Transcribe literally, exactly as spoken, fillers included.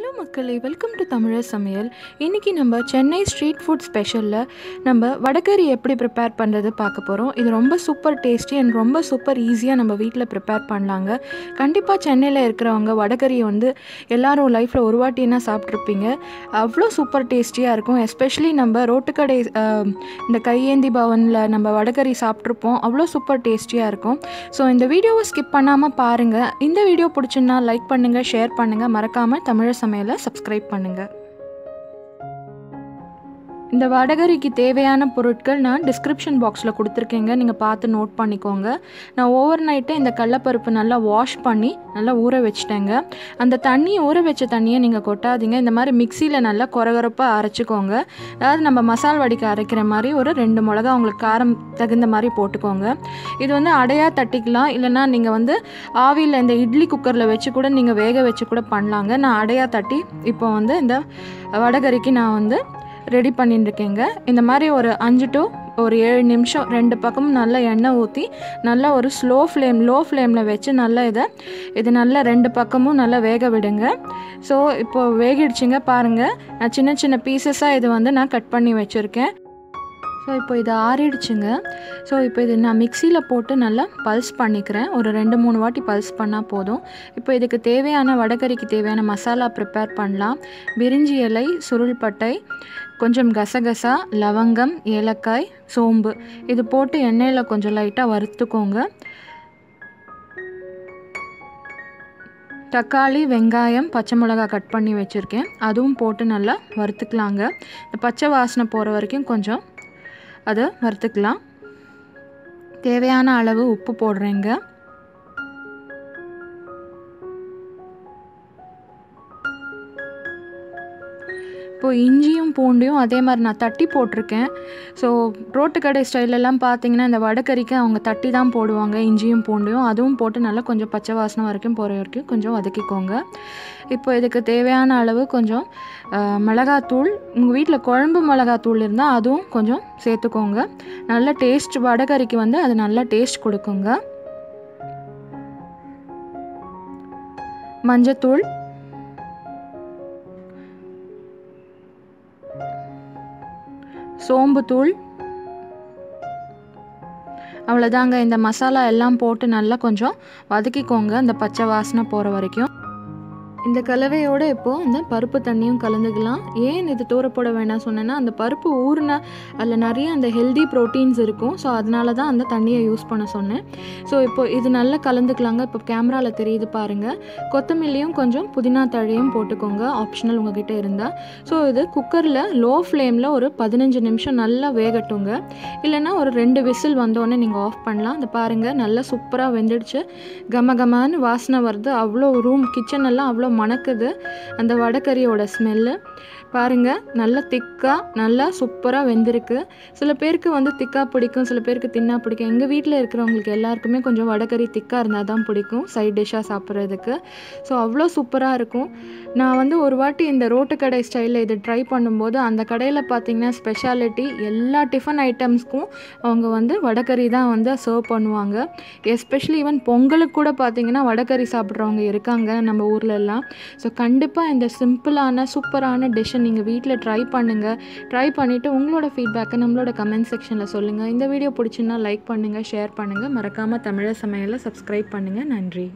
Hello மக்களே, welcome to தமிழர் சமையல். இன்றைக்கி நம்ம சென்னை ஸ்ட்ரீட் ஃபுட் ஸ்பெஷலில் நம்ம வடகறி எப்படி ப்ரிப்பேர் பண்ணுறது பார்க்க போகிறோம். இது ரொம்ப சூப்பர் டேஸ்டி அண்ட் ரொம்ப சூப்பர் ஈஸியாக நம்ம வீட்டில் ப்ரிப்பேர் பண்ணலாங்க. கண்டிப்பாக சென்னையில் இருக்கிறவங்க வடகறியை வந்து எல்லோரும் லைஃப்பில் ஒரு வாட்டினா சாப்பிட்ருப்பீங்க. அவ்வளோ சூப்பர் டேஸ்டியாக இருக்கும். எஸ்பெஷலி நம்ம ரோட்டுக்கடை இந்த கையேந்தி பவனில் நம்ம வடகறி சாப்பிட்ருப்போம். அவ்வளோ சூப்பர் டேஸ்டியாக இருக்கும். ஸோ இந்த வீடியோவை ஸ்கிப் பண்ணாமல் பாருங்கள். இந்த வீடியோ பிடிச்சின்னா லைக் பண்ணுங்கள், ஷேர் பண்ணுங்கள், மறக்காமல் தமிழர் சமையலை சப்ஸ்கிரைப் பண்ணுங்க. இந்த வடகறிக்கு தேவையான பொருட்கள் நான் டிஸ்கிரிப்ஷன் பாக்ஸில் கொடுத்துருக்கேங்க, நீங்கள் பார்த்து நோட் பண்ணிக்கோங்க. நான் ஓவர் நைட்டே இந்த கடலப்பருப்பு நல்லா வாஷ் பண்ணி நல்லா ஊற வச்சுட்டேங்க. அந்த தண்ணியை ஊற வச்ச தண்ணியை நீங்கள் கொட்டாதீங்க. இந்த மாதிரி மிக்சியில் நல்லா கொரகொரப்பாக அரைச்சிக்கோங்க. அதாவது நம்ம மசால் வடிக்க அரைக்கிற மாதிரி ஒரு ரெண்டு மிளகா உங்களுக்கு காரம் தகுந்த மாதிரி போட்டுக்கோங்க. இது வந்து அடையாக தட்டிக்கலாம், இல்லைனா நீங்கள் வந்து ஆவியில் இந்த இட்லி குக்கரில் வச்சு கூட நீங்கள் வேக வச்சு கூட பண்ணலாங்க. நான் அடையாக தட்டி இப்போ வந்து இந்த வடகறிக்கு நான் வந்து ரெடி பண்ணிட்டுருக்கேங்க. இந்த மாதிரி ஒரு அஞ்சு டு ஒரு ஏழு நிமிஷம் ரெண்டு பக்கமும் நல்லா எண்ணெய் ஊற்றி நல்லா ஒரு ஸ்லோ ஃப்ளேம் லோ ஃப்ளேமில் வச்சு நல்லா இதை இது நல்லா ரெண்டு பக்கமும் நல்லா வேக விடுங்க. ஸோ இப்போது வேகிடுச்சுங்க பாருங்கள். நான் சின்ன சின்ன பீசஸாக இது வந்து நான் கட் பண்ணி வச்சுருக்கேன். ஸோ இப்போ இது ஆறிடுச்சுங்க. ஸோ இப்போ இது நான் மிக்சியில் போட்டு நல்லா பல்ஸ் பண்ணிக்கிறேன். ஒரு ரெண்டு மூணு வாட்டி பல்ஸ் பண்ணால் போதும். இப்போ இதுக்கு தேவையான வடகறிக்கு தேவையான மசாலா ப்ரிப்பேர் பண்ணலாம். பிரிஞ்சி இலை, சுருள்பட்டை, கொஞ்சம் கசகசா, லவங்கம், ஏலக்காய், சோம்பு இது போட்டு எண்ணெயில் கொஞ்சம் லைட்டாக வறுத்துக்கோங்க. தக்காளி, வெங்காயம், பச்சை மிளகா கட் பண்ணி வச்சுருக்கேன், அதுவும் போட்டு நல்லா வறுத்துக்கலாங்க. இந்த பச்சை வாசனை போகிற வரைக்கும் கொஞ்சம் அதை வறுத்துக்கலாம். தேவையான அளவு உப்பு போடுறேங்க. இப்போது இஞ்சியும் பூண்டையும் அதே மாதிரி நான் தட்டி போட்டிருக்கேன். ஸோ ரோட்டு கடை ஸ்டைலெல்லாம் பார்த்தீங்கன்னா இந்த வடகறிக்கு அவங்க தட்டி தான் போடுவாங்க இஞ்சியும் பூண்டையும். அதுவும் போட்டு நல்லா கொஞ்சம் பச்சை வாசனை வரைக்கும் போகிற வரைக்கும் கொஞ்சம் வதக்கிக்கோங்க. இப்போ இதுக்கு தேவையான அளவு கொஞ்சம் மிளகாத்தூள், உங்கள் வீட்டில் குழம்பு மிளகாத்தூள் இருந்தால் அதுவும் கொஞ்சம் சேர்த்துக்கோங்க. நல்ல டேஸ்ட் வடகறிக்கு வந்து அது நல்லா டேஸ்ட் கொடுக்குங்க. மஞ்சத்தூள், சோம்புத்தூள், அவ்வளோதாங்க. இந்த மசாலா எல்லாம் போட்டு நல்லா கொஞ்சம் வதக்கிக்கோங்க இந்த பச்சை வாசனை போகிற வரைக்கும். இந்த கலவையோடு இப்போது இந்த பருப்பு தண்ணியும் கலந்துக்கலாம். ஏன் இது தூர போட வேணாம் சொன்னேன்னா அந்த பருப்பு ஊறினா அதில் நிறைய அந்த ஹெல்தி ப்ரோட்டீன்ஸ் இருக்கும். ஸோ அதனால தான் அந்த தண்ணியை யூஸ் பண்ண சொன்னேன். ஸோ இப்போது இது நல்லா கலந்துக்கலாங்க. இப்போ கேமராவில் தெரியுது பாருங்கள். கொத்தமல்லியும் கொஞ்சம் புதினா தழையும் போட்டுக்கோங்க, ஆப்ஷனல் உங்ககிட்ட இருந்தால். ஸோ இது குக்கரில் லோ ஃப்ளேமில் ஒரு பதினஞ்சு நிமிஷம் நல்லா வேகட்டுங்க. இல்லைனா ஒரு ரெண்டு விசில் வந்தோடனே நீங்கள் ஆஃப் பண்ணலாம். அந்த பாருங்கள் நல்லா சூப்பராக வெந்துடுச்சு. கம கமான்னு வாசனை வருது. அவ்வளோ ரூம் கிச்சனெல்லாம் அவ்வளோ மணக்குது அந்த வடகறியோட ஸ்மெல்லு. பாருங்கள் நல்லா திக்காக நல்லா சூப்பராக வெந்திருக்கு. சில பேருக்கு வந்து திக்காக பிடிக்கும், சில பேருக்கு தின்னா பிடிக்கும். எங்கள் வீட்டில் இருக்கிறவங்களுக்கு எல்லாருக்குமே கொஞ்சம் வடகறி திக்காக இருந்தால் தான் பிடிக்கும் சைட் டிஷ்ஷாக சாப்பிட்றதுக்கு. ஸோ அவ்வளோ சூப்பராக இருக்கும். நான் வந்து ஒரு வாட்டி இந்த ரோட்டு கடை ஸ்டைலில் இது ட்ரை பண்ணும்போது அந்த கடையில் பார்த்திங்கன்னா ஸ்பெஷாலிட்டி எல்லா டிஃபன் ஐட்டம்ஸ்க்கும் அவங்க வந்து வடகறி தான் வந்து சர்வ் பண்ணுவாங்க. எஸ்பெஷலி ஈவன் பொங்கலுக்கு கூட பார்த்திங்கன்னா வடகறி சாப்பிட்றவங்க இருக்காங்க நம்ம ஊர்லெல்லாம். ஸோ கண்டிப்பாக இந்த சிம்பிளான சூப்பரான டிஷ்ஷை நீங்கள் வீட்டில் ட்ரை பண்ணுங்கள். ட்ரை பண்ணிவிட்டு உங்களோட ஃபீட்பேக்கை நம்மளோட கமெண்ட் செக்ஷனில் சொல்லுங்கள். இந்த வீடியோ பிடிச்சின்னா லைக் பண்ணுங்கள், ஷேர் பண்ணுங்கள், மறக்காமல் தமிழர் சமையலை சப்ஸ்கிரைப் பண்ணுங்கள். நன்றி.